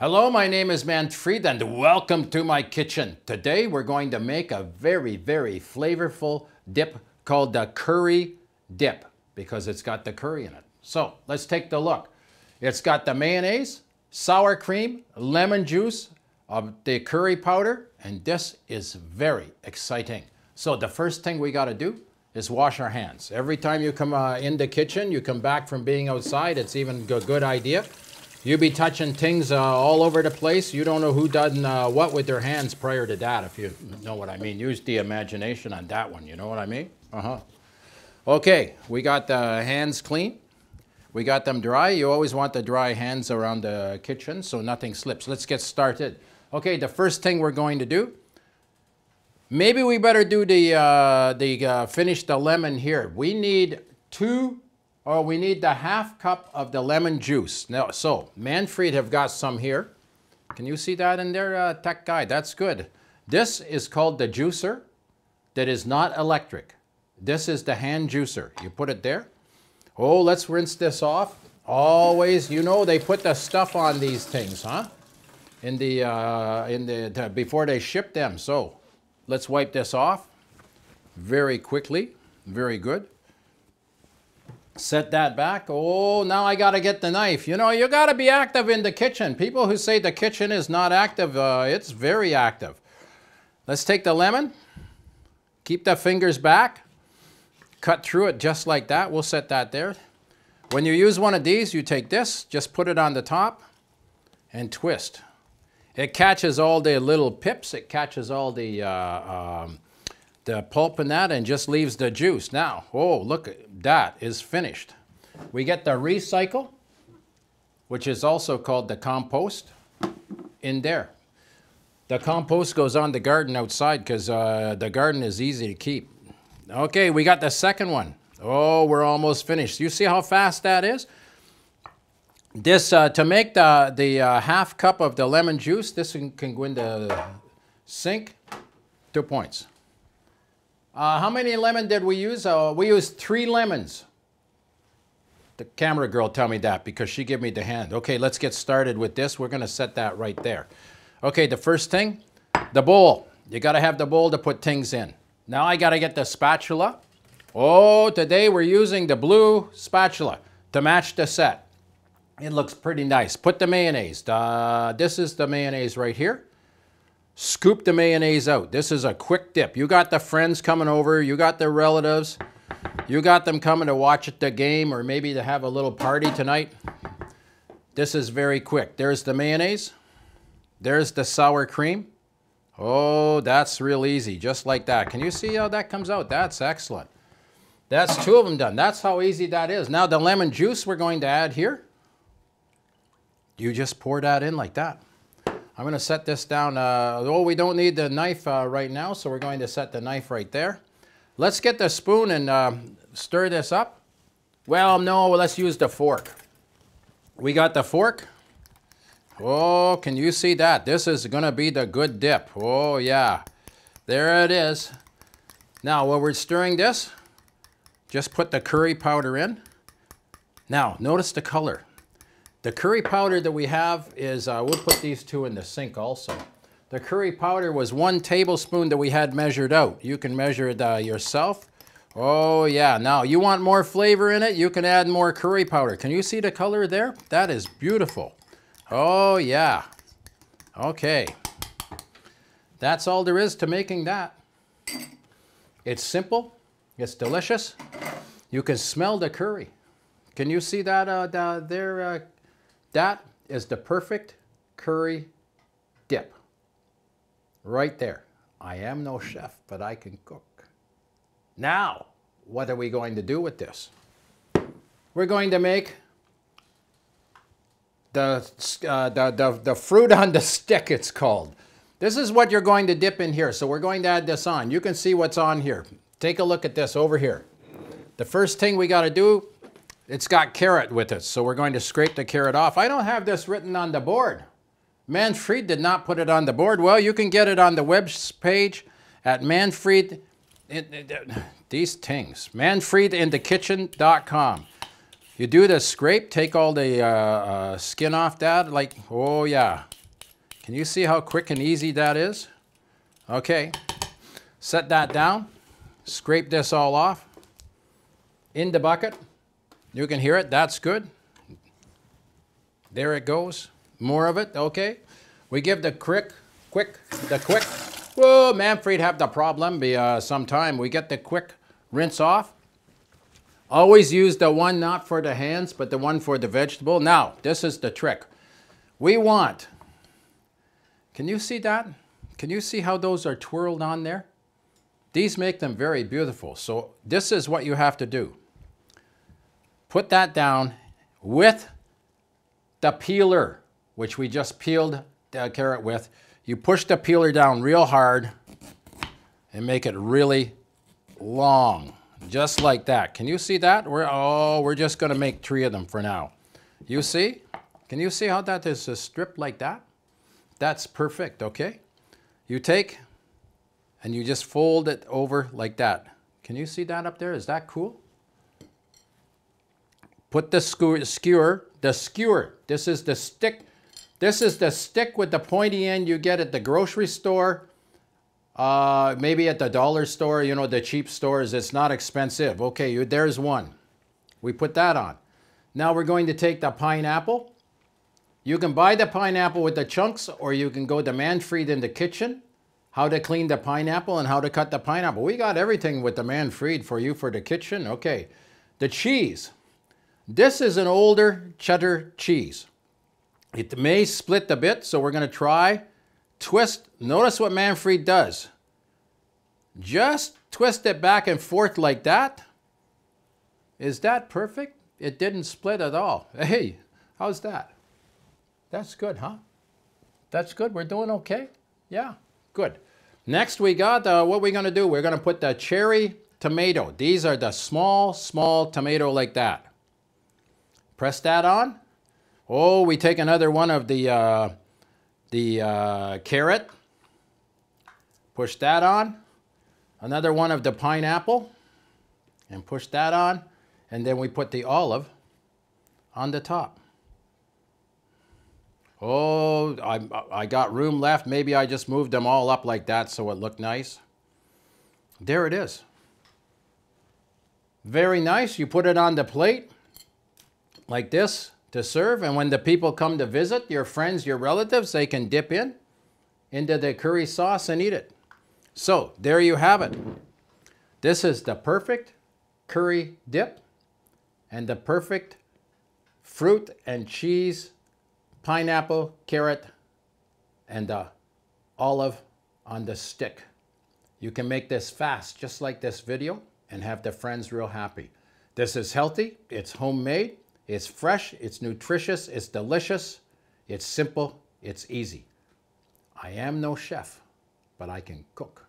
Hello, my name is Manfred and welcome to my kitchen. Today we're going to make a very flavorful dip called the curry dip because it's got the curry in it. So let's take a look. It's got the mayonnaise, sour cream, lemon juice, the curry powder, and this is very exciting. So the first thing we got to do is wash our hands. Every time you come in the kitchen, you come back from being outside, it's even a good idea. You be touching things all over the place. You don't know who done what with their hands prior to that, if you know what I mean. Use the imagination on that one, you know what I mean? Okay, we got the hands clean. We got them dry. You always want the dry hands around the kitchen so nothing slips. Let's get started. Okay, the first thing we're going to do, maybe we better do finish the lemon here. We need we need the half cup of the lemon juice. Now, so Manfred have got some here. Can you see that in there, tech guy? That's good. This is called the juicer that is not electric. This is the hand juicer. You put it there. Oh, let's rinse this off. Always, you know, they put the stuff on these things, huh? In the, before they ship them. So let's wipe this off very quickly. Very good. Set that back. Oh, now I got to get the knife. You know, you got to be active in the kitchen. People who say the kitchen is not active, it's very active. Let's take the lemon. Keep the fingers back. Cut through it just like that. We'll set that there. When you use one of these, you take this, just put it on the top and twist. It catches all the little pips. It catches all the pulp in that and just leaves the juice. Now, oh, look, that is finished. We get the recycle, which is also called the compost, in there. The compost goes on the garden outside because the garden is easy to keep. Okay, we got the second one. Oh, we're almost finished. You see how fast that is? This, to make the half cup of the lemon juice, this can go in the sink, 2 points. How many lemon did we use? We used 3 lemons. The camera girl tell me that because she gave me the hand. Okay, let's get started with this. We're going to set that right there. Okay, the first thing, the bowl. You got to have the bowl to put things in. Now I got to get the spatula. Oh, today we're using the blue spatula to match the set. It looks pretty nice. Put the mayonnaise. This is the mayonnaise right here. Scoop the mayonnaise out. This is a quick dip. You got the friends coming over. You got the relatives. You got them coming to watch the game or maybe to have a little party tonight. This is very quick. There's the mayonnaise. There's the sour cream. Oh, that's real easy. Just like that. Can you see how that comes out? That's excellent. That's 2 of them done. That's how easy that is. Now the lemon juice we're going to add here. You just pour that in like that. I'm going to set this down. Oh, we don't need the knife right now, so we're going to set the knife right there. Let's get the spoon and stir this up. Well, no, let's use the fork. We got the fork. Oh, can you see that? This is going to be the good dip. Oh, yeah. There it is. Now, while we're stirring this, just put the curry powder in. Now, notice the color. The curry powder that we have is, we'll put these 2 in the sink also. The curry powder was 1 tablespoon that we had measured out. You can measure it yourself. Oh yeah, now you want more flavor in it, you can add more curry powder. Can you see the color there? That is beautiful. Oh yeah. Okay. That's all there is to making that. It's simple, it's delicious. You can smell the curry. Can you see that there? That is the perfect curry dip. Right there. I am no chef, but I can cook. Now, what are we going to do with this? We're going to make the fruit on the stick, it's called. This is what you're going to dip in here. So we're going to add this on. You can see what's on here. Take a look at this over here. The first thing we got to do, it's got carrot with it, so we're going to scrape the carrot off. I don't have this written on the board. Manfred did not put it on the board. Well, you can get it on the web page at Manfred. These things, Manfredinthekitchen.com. You do the scrape, take all the skin off that, like, oh yeah. Can you see how quick and easy that is? Okay, set that down, scrape this all off in the bucket. You can hear it, that's good. There it goes, more of it, okay. We give the quick, whoa, Manfred have the problem sometime. We get the quick rinse off. Always use the one not for the hands, but the one for the vegetable. Now, this is the trick. We want, can you see that? Can you see how those are twirled on there? These make them very beautiful. So this is what you have to do. Put that down with the peeler, which we just peeled the carrot with. You push the peeler down real hard and make it really long. Just like that. Can you see that? We're just going to make 3 of them for now. You see? Can you see how that is a strip like that? That's perfect, okay? You take and you just fold it over like that. Can you see that up there? Is that cool? Put the skewer. This is the stick. This is the stick with the pointy end you get at the grocery store. Maybe at the dollar store, you know, the cheap stores, it's not expensive. Okay, there's one. We put that on. Now we're going to take the pineapple. You can buy the pineapple with the chunks, or you can go to Manfred in the Kitchen, how to clean the pineapple and how to cut the pineapple. We got everything with the Manfred for you for the kitchen. Okay, the cheese. This is an older cheddar cheese. It may split a bit, so we're going to try. Twist, notice what Manfred does. Just twist it back and forth like that. Is that perfect? It didn't split at all. Hey, how's that? That's good, huh? That's good, we're doing okay? Yeah, good. Next we got, what we're gonna do, we're gonna put the cherry tomato. These are the small, small tomato like that. Press that on. Oh, we take another one of the carrot, push that on, another one of the pineapple, and push that on, and then we put the olive on the top. Oh, I got room left. Maybe I just moved them all up like that so it looked nice. There it is. Very nice. You put it on the plate like this to serve, and when the people come to visit, your friends, your relatives, they can dip in into the curry sauce and eat it. So there you have it. This is the perfect curry dip and the perfect fruit and cheese, pineapple, carrot, and olive on the stick. You can make this fast, just like this video, and have the friends real happy. This is healthy, it's homemade, it's fresh, it's nutritious, it's delicious, it's simple, it's easy. I am no chef, but I can cook.